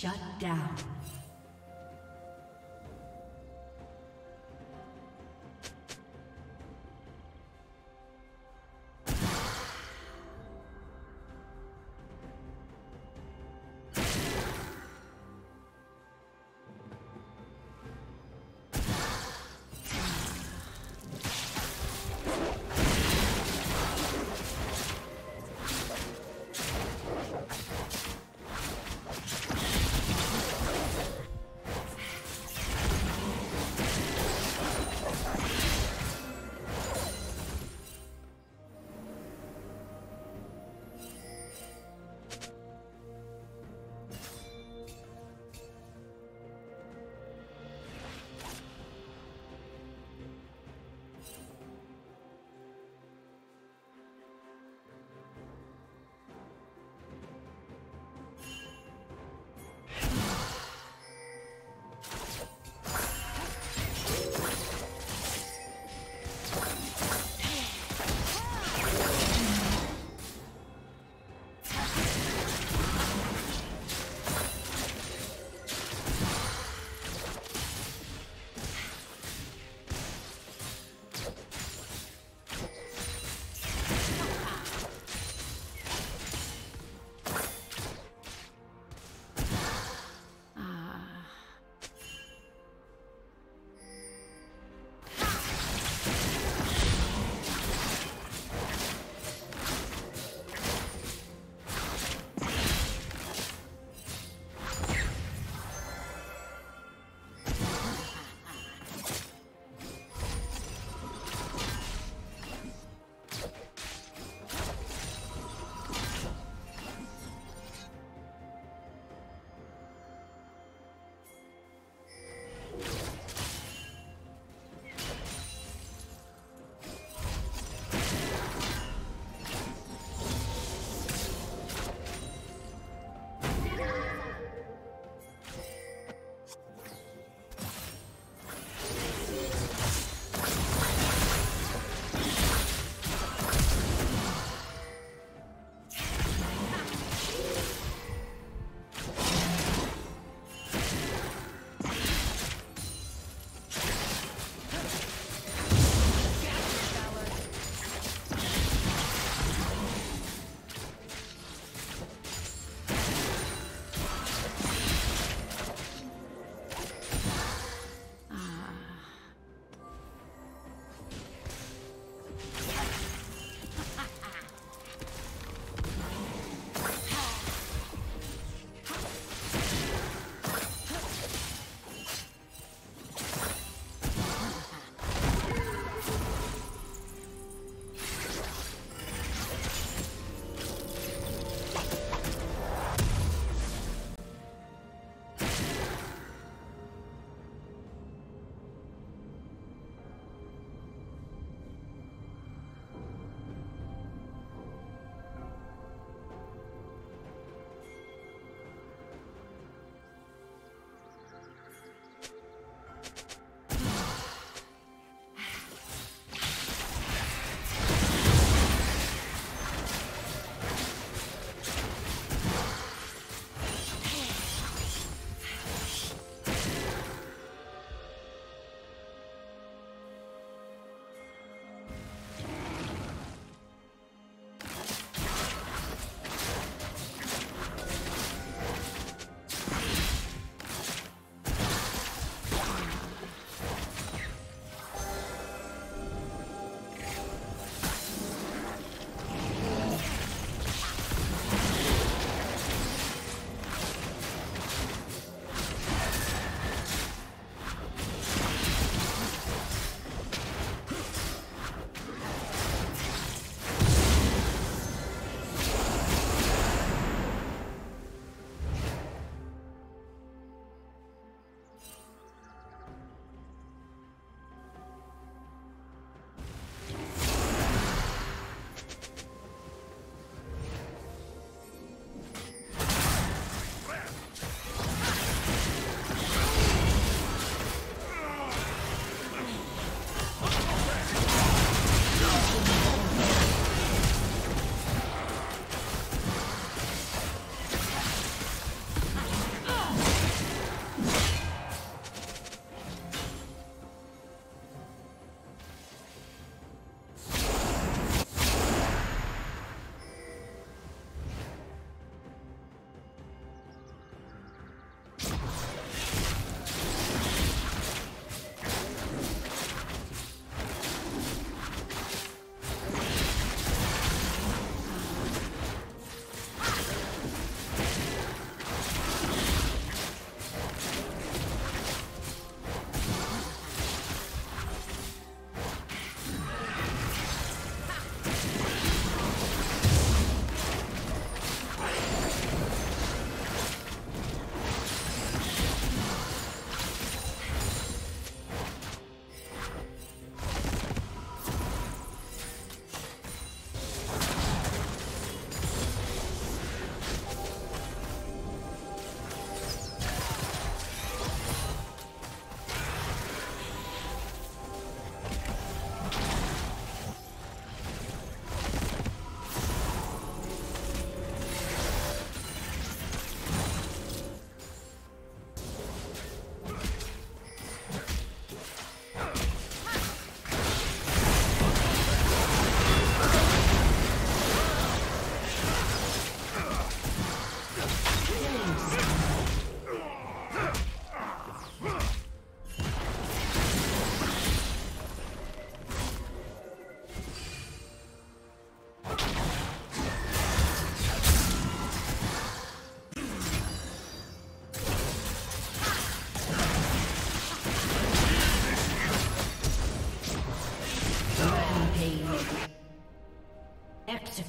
Shut down.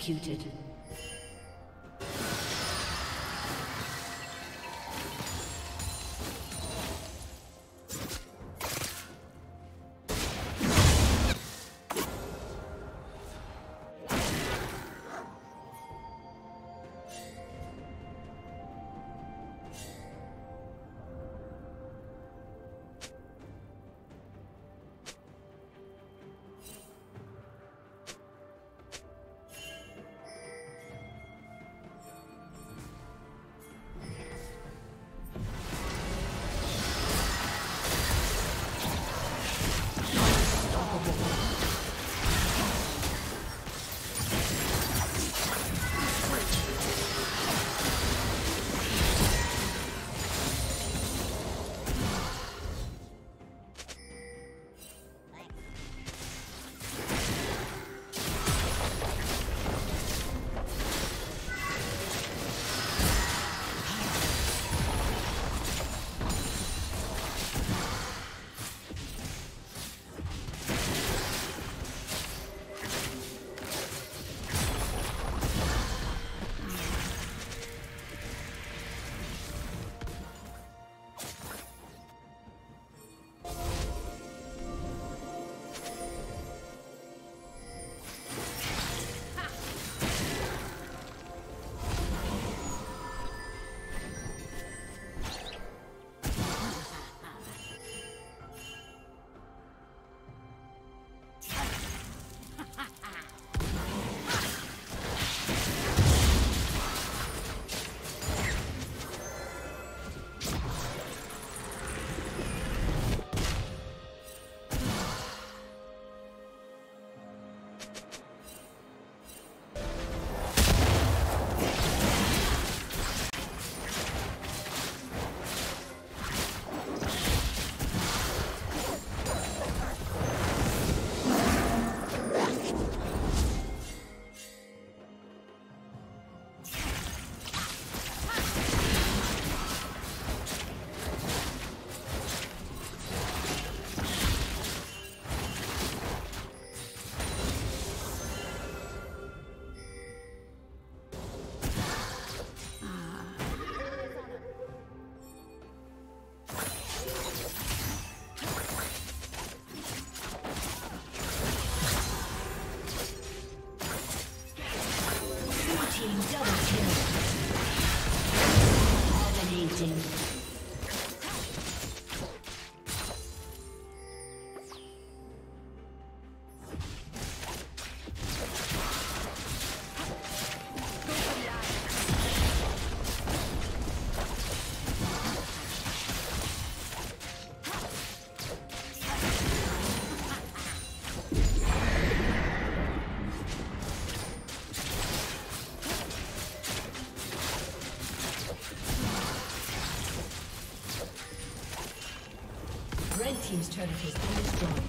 executed. Team's turret has been destroyed.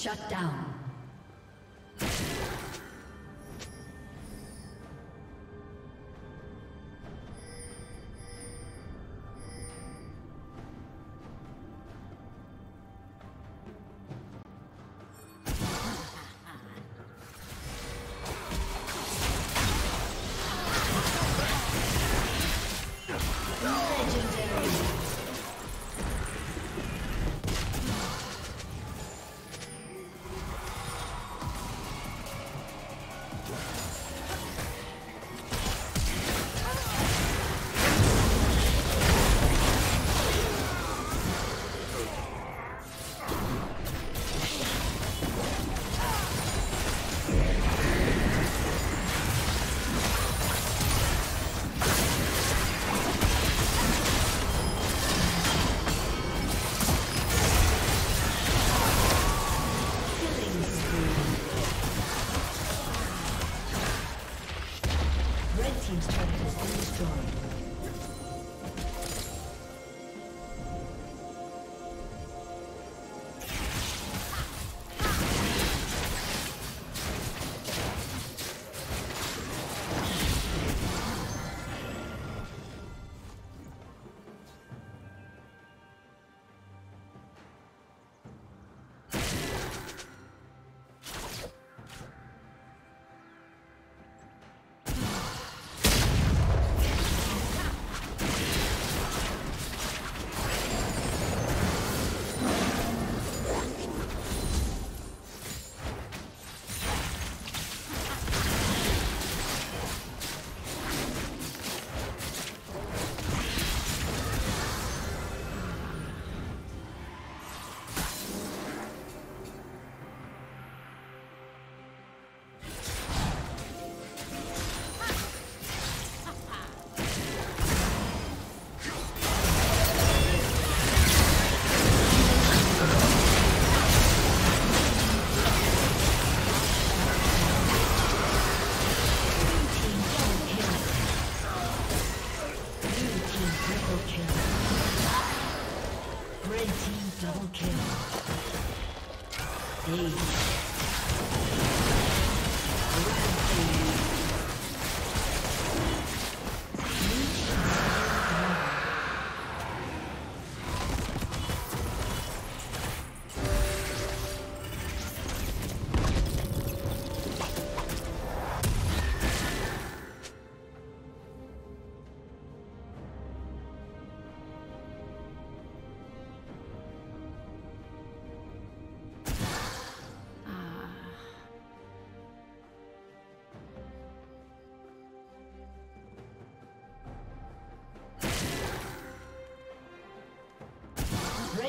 Shut down.